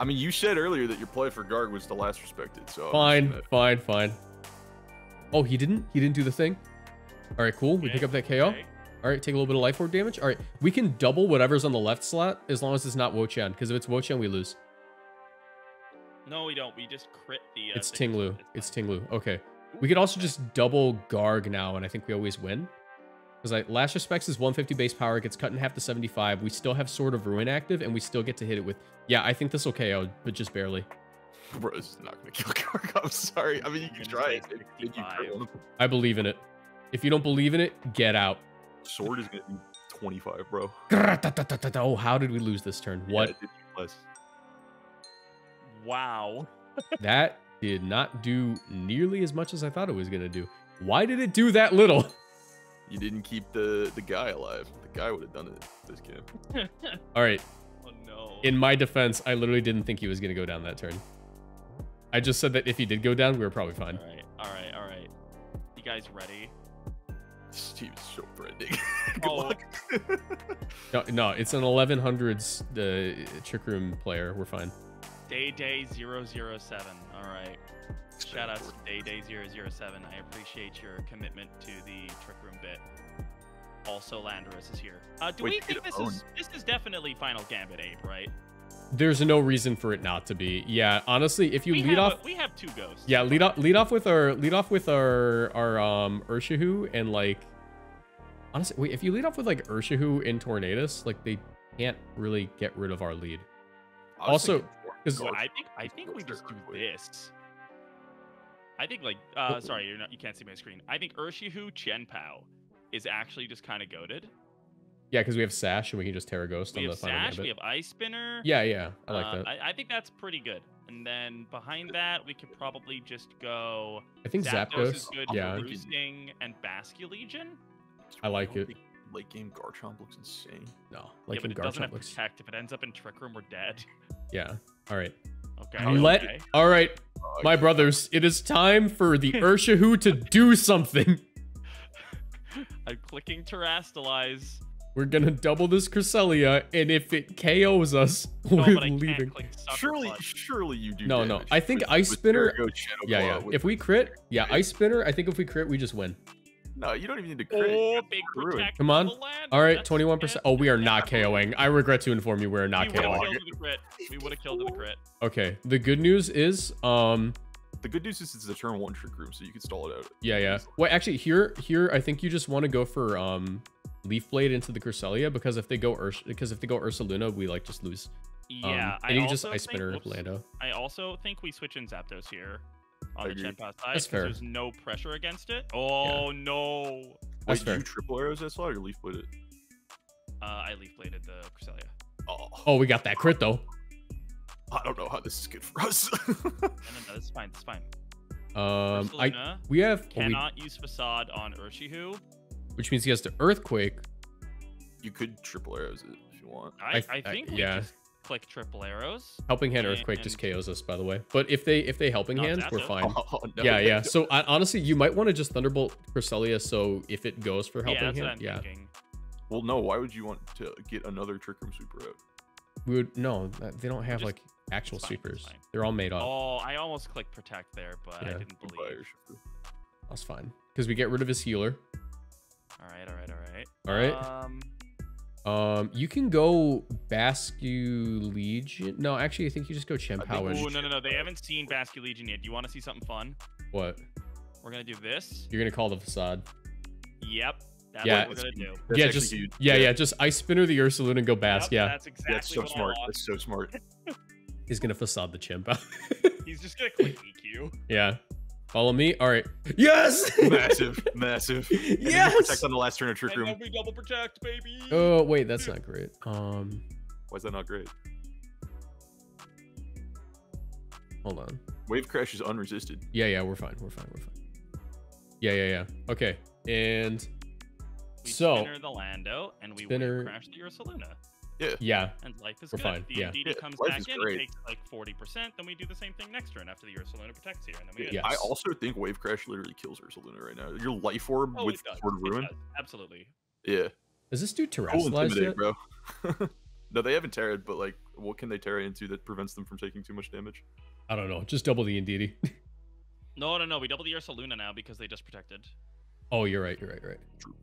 I mean, you said earlier that your play for Garg was the Last Respected, so. Fine, fine, fine. Oh, he didn't. He didn't do the thing. All right, cool. Okay. We pick up that K O. Okay. All right, take a little bit of Life Orb damage. All right, we can double whatever's on the left slot as long as it's not Wo-Chan, because if it's Wo-Chan, we lose. No, we don't. We just crit the... Uh, it's Tinglu. It's Tinglu. Okay. We could also just double Garg now, and I think we always win. Because like, Last Respects is one fifty base power. It gets cut in half to seventy-five. We still have Sword of Ruin active, and we still get to hit it with... Yeah, I think this will K O, but just barely. Bro, this is not going to kill Garg. I'm sorry. I mean, you can try it. Did you kill him? I believe in it. If you don't believe in it, get out. Sword is gonna be twenty-five, bro. Oh, how did we lose this turn? What? Yeah, it did wow. That did not do nearly as much as I thought it was gonna do. Why did it do that little? You didn't keep the the guy alive. The guy would have done it this game. All right. Oh no. In my defense, I literally didn't think he was gonna go down that turn. I just said that if he did go down, we were probably fine. All right. All right. All right. You guys ready? This team is so threatening. Good oh. luck. no, no, it's an eleven hundreds uh, Trick Room player. We're fine. Day Day zero zero seven. All right. Shout out to Day Day zero zero seven. I appreciate your commitment to the Trick Room bit. Also, Landorus is here. Uh, do Wait, we think this own. is this is definitely Final Gambit eight, right? There's no reason for it not to be. Yeah, honestly, if you we lead off, a, we have two ghosts. Yeah, lead off, lead off with our, lead off with our, our um Urshifu and like, honestly, wait, if you lead off with like Urshifu and Tornadus, like they can't really get rid of our lead. Also, because so I think I think we just do this. I think like, uh, sorry, you're not, you can't see my screen. I think Urshifu Chien-Pao is actually just kind of goated. Yeah, because we have Sash and we can just Terra Ghost on the final gambit. We have Sash, we have Ice Spinner. Yeah, yeah, I like uh, that. I, I think that's pretty good. And then behind that, we could probably just go. I think Zapdos is good yeah. for boosting and Basculegion. I like it. Late game Garchomp looks insane. No, late yeah, game but it Garchomp doesn't have looks. Protect. If it ends up in Trick Room, we're dead. Yeah. All right. Okay. Let. Okay. All right, my brothers, it is time for the Urshifu to do something. I'm clicking Terastalize. We're gonna double this Cresselia, and if it K Os us, no, we're but I leaving. Can't click surely, clutch. surely you do. No, damage. no. I think with, Ice with Spinner. Yeah, yeah. If we crit, yeah, Ice Spinner. I think if we crit, we just win. No, you don't even need to crit. Oh, big protect. Come on. All right, twenty-one percent. Oh, we are not K O ing. I regret to inform you, we are not K O ing. We would have killed to the crit. Okay. The good news is, um. The good news is it's a turn one trick room, so you can stall it out. Yeah, yeah. Well, actually, here, here, I think you just want to go for um. Leaf Blade into the Cresselia, because if they go Urs because if they go Ursaluna, we like just lose. Yeah, um, and I you just Ice Spinner Lando. I also think we switch in Zapdos here on Agreed. the Chien-Pao side because there's no pressure against it. Oh yeah. no! Wait, did you triple arrows that slot or Leaf Blade it? Uh, I Leaf Bladed the Cresselia. Oh. oh, we got that crit though. I don't know how this is good for us. no, no, no, this is fine. This is fine. Um, Ursaluna I we have cannot oh, we... use Facade on Urshifu. Which means he has to Earthquake. You could triple arrows it if you want. I, I think I, we yeah. just click triple arrows. Helping hand and, Earthquake and... just K Os us, by the way. But if they if they helping no, hand, we're it. fine. Oh, no, yeah, yeah. Don't. So I, honestly, you might want to just Thunderbolt Cresselia. So if it goes for helping yeah, that's hand, what I'm yeah. Thinking. Well, no. Why would you want to get another Trick Room Sweeper out? We would no. They don't have just, like actual fine, sweepers. They're all made up. Oh, I almost clicked Protect there, but yeah. I didn't believe. That's fine because we get rid of his healer. All right, all right, all right. All right. Um, um, you can go Basculegion. No, actually, I think you just go Chien-Pao. Oh no, no, no! They haven't seen Basculegion yet. Do you want to see something fun? What? We're gonna do this. You're gonna call the Facade. Yep. That's yeah. what we're gonna do. That's yeah, just huge. yeah, yeah. Just Ice Spinner the Ursaluna and go Bask. Yep, yeah. That's exactly. That's so what smart. I that's so smart. He's gonna Facade the Chien-Pao. He's just gonna click E Q. Yeah. Follow me. All right. Yes. Massive. Massive. And yes. Protect on the last turn of Trick Room. And then we double protect, baby. Oh wait, that's not great. Um. Why is that not great? Hold on. Wave Crash is unresisted. Yeah, yeah, we're fine. We're fine. We're fine. Yeah, yeah, yeah. Okay, and we so spinner the Lando, and we spinner... Wave Crash the Ursaluna. Yeah. Yeah. And life is we're good. Fine. The yeah. D D comes yeah, back in, great. Takes like forty percent. Then we do the same thing next turn after the Ursaluna protects here, and then we. Yes. I also think Wave Crash literally kills Ursaluna right now. Your Life Orb oh, with Sword of Ruin. Absolutely. Yeah. Is this dude terrestrialized yet? Bro. No, they haven't terra'd, but like, what can they terra into that prevents them from taking too much damage? I don't know. Just double the Indeedee. no, no, no. We double the Ursaluna now because they just protected. Oh, you're right. You're right. You're right. True.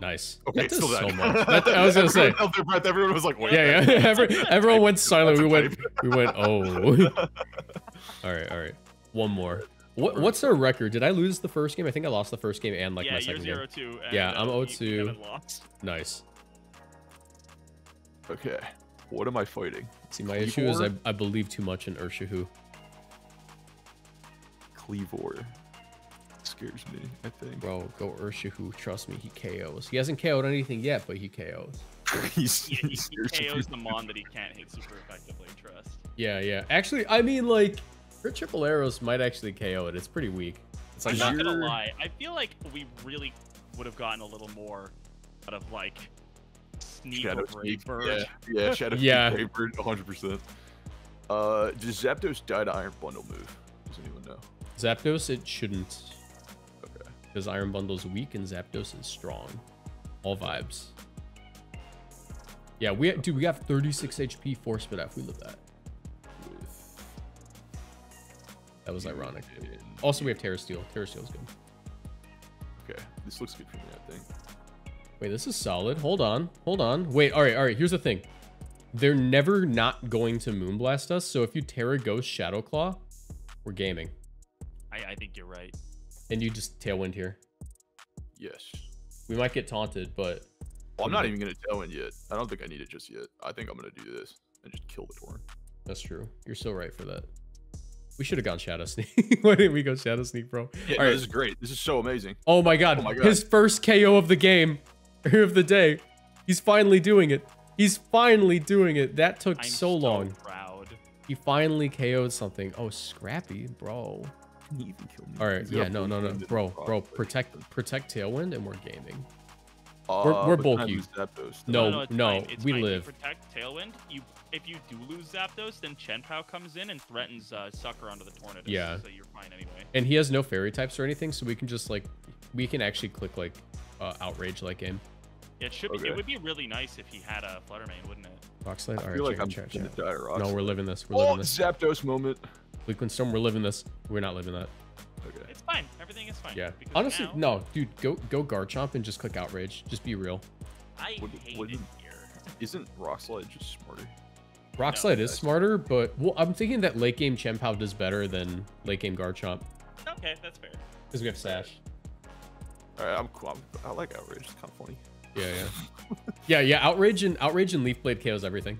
Nice. Okay, that does so that. much. That, I was gonna say. Everyone, breath, everyone was like, wait. Yeah, yeah. Every, everyone went silent. We went. We went. Oh. all right. All right. One more. What, what's our record? Did I lose the first game? I think I lost the first game and like yeah, my second game. zero two, yeah, I'm zero two. Nice. Okay. What am I fighting? See, my Cleavor? issue is I, I believe too much in Urshifu. Cleavor. Scares me, I think. Bro, go Urshifu. Trust me, he K Os. He hasn't K O'd anything yet, but he K Os. He's, he, he, he K Os the mon that he can't hit super effectively, trust. Yeah, yeah. Actually, I mean, like, her triple arrows might actually K O it. It's pretty weak. It's like, I'm not going to lie. I feel like we really would have gotten a little more out of, like, Sneak Shadow Raper. Yeah, yeah, Shadow yeah. Raper, one hundred percent. Uh, does Zapdos die to Iron Bundle move? Does anyone know? Zapdos, it shouldn't. Because Iron Bundle's weak and Zapdos is strong. All vibes. Yeah, we dude, we have thirty-six H P, four spit F. We live that. That was ironic. Also, we have Terra Steel. Terra Steel's good. Okay, this looks good for me, I think. Wait, this is solid. Hold on, hold on. Wait, all right, all right. Here's the thing. They're never not going to Moonblast us. So if you Terra Ghost Shadow Claw, we're gaming. I, I think you're right. And you just Tailwind here. Yes. We might get taunted, but... Well, I'm not even going to Tailwind yet. I don't think I need it just yet. I think I'm going to do this and just kill the Torn. That's true. You're so right for that. We should have gone Shadow Sneak. Why didn't we go Shadow Sneak, bro? Yeah, All no, right. This is great. This is so amazing. Oh my God. Oh my God. His first K O of the game, or of the day. He's finally doing it. He's finally doing it. That took I'm so long. Proud. He finally K O'd something. Oh, Scrappy, bro. He even killed me. All right, yeah, no, no, no, bro, bro, protect, protect Tailwind, and we're gaming. Uh, we're we're bulky. Zapdos, no, no, no, it's we fine. live. You protect Tailwind. You, if you do lose Zapdos, then Chien-Pao comes in and threatens uh, Sucker onto the Tornadus. Yeah. So you're fine anyway. And he has no fairy types or anything, so we can just like, we can actually click like uh, Outrage like in. It should be. Okay. It would be really nice if he had a Fluttermane, wouldn't it? Rock Slide. I feel like I'm gonna die to Rock Slide. No, we're living this. We're oh, living this. Zapdos moment. Liquid Storm. We're living this. We're not living that. Okay. It's fine. Everything is fine. Yeah. Honestly, now... no, dude. Go, go Garchomp and just click Outrage. Just be real. I what, hate what, it here. Isn't Rock Slide just smarter? Rock no, Slide is smarter, but well, I'm thinking that late game Chien-Pao does better than late game Garchomp. Okay, that's fair. Because we have Sash. All right, I'm cool. I'm, I like Outrage. It's kind of funny. Yeah, yeah, yeah, yeah. Outrage and Outrage and Leaf Blade K Os everything,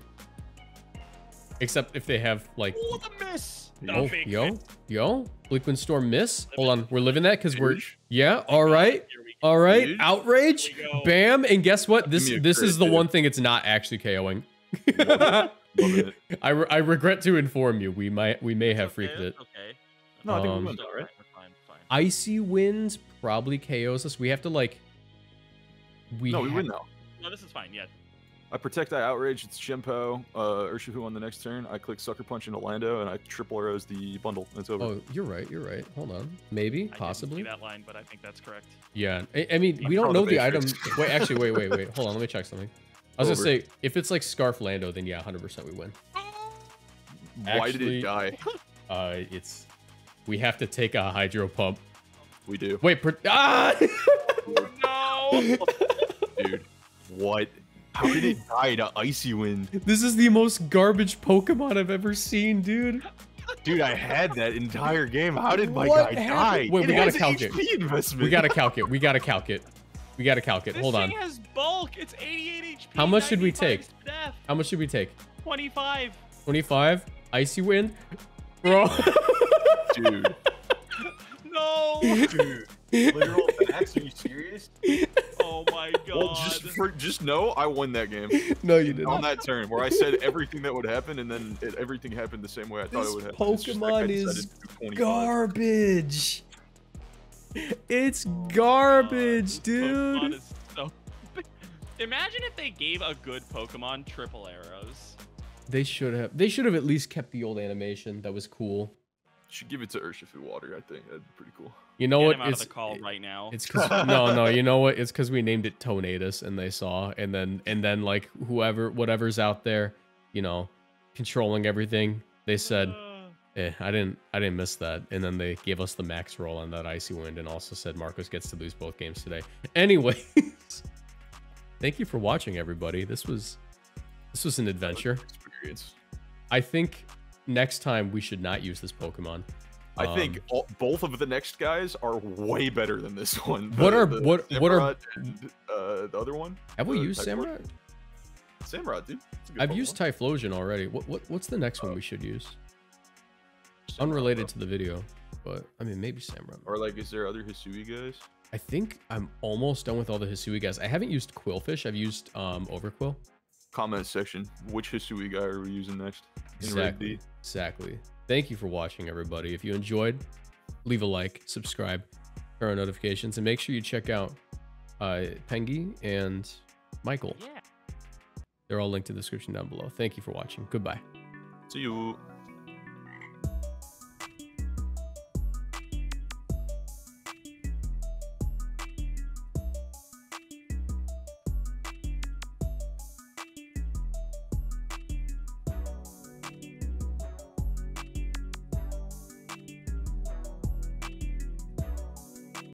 except if they have like. Oh, the miss! No, yo, yo, yo, Bleakwind Storm miss. Hold on, we're living that because we're yeah. All right, all right. Outrage, bam, and guess what? This this is the one thing it's not actually KOing. I re I regret to inform you, we might we may have freaked it. Okay. No, I think we went all right. Icy Wind probably K Os us. We have to like. We no, we win now. No, this is fine. Yeah. I protect. I outrage. It's Chien-Pao, uh, Urshifu on the next turn. I click Sucker Punch into Lando, and I triple arrows the bundle. It's over. Oh, you're right. You're right. Hold on. Maybe. I possibly. Didn't see that line, but I think that's correct. Yeah. I, I mean, I'm we don't know the item. Wait, actually, wait, wait, wait. Hold on. Let me check something. I was over. gonna say, if it's like Scarf Lando, then yeah, one hundred percent we win. Why actually, did it die? Uh, it's. We have to take a Hydro Pump. We do. Wait. Per ah! No. Dude, what? How did it die to Icy Wind? This is the most garbage Pokemon I've ever seen, dude. Dude, I had that entire game. How did my what guy happened? die? Wait, we gotta calc it. We gotta calc it. We gotta calc it. We gotta calc it. This Hold on. This thing has bulk. It's eighty-eight H P. How much should we take? Death. How much should we take? twenty-five. twenty-five? Icy Wind? Bro. Dude. No. Dude. Literal facts? Are you serious? Oh my god. Well, just, for, just know I won that game. No, you didn't. On that turn where I said everything that would happen, and then it, everything happened the same way I thought this it would happen. Pokemon is garbage. It's garbage, oh, dude. Is so... Imagine if they gave a good Pokemon triple arrows. They should have. They should have at least kept the old animation. That was cool. Should give it to Urshifu water, I think. That'd be pretty cool. You know Get what? Out it's of the call right now. It's no, no. You know what? It's because we named it Tornadus, and they saw, and then and then like whoever, whatever's out there, you know, controlling everything, they said, eh, I didn't, I didn't miss that, and then they gave us the max roll on that Icy Wind, and also said Marcos gets to lose both games today. Anyways, thank you for watching, everybody. This was, this was an adventure. Experience. I think. Next time we should not use this Pokemon. I um, think all, both of the next guys are way better than this one. The, what are the what Samurott what are and, uh, the other one? Have we used Samurott? Samurott, dude. I've Pokemon. used Typhlosion already. What what what's the next uh, one we should use? Samurott, Unrelated bro. to the video, but I mean maybe Samurott. Or like, is there other Hisui guys? I think I'm almost done with all the Hisui guys. I haven't used Quillfish. I've used um, Overquill. Comment section, which Hisui guy are we using next? Exactly. Exactly. Thank you for watching, everybody. If you enjoyed, leave a like, subscribe, turn on notifications, and make sure you check out uh, Pengi and Michael. Yeah. They're all linked in the description down below. Thank you for watching. Goodbye. See you.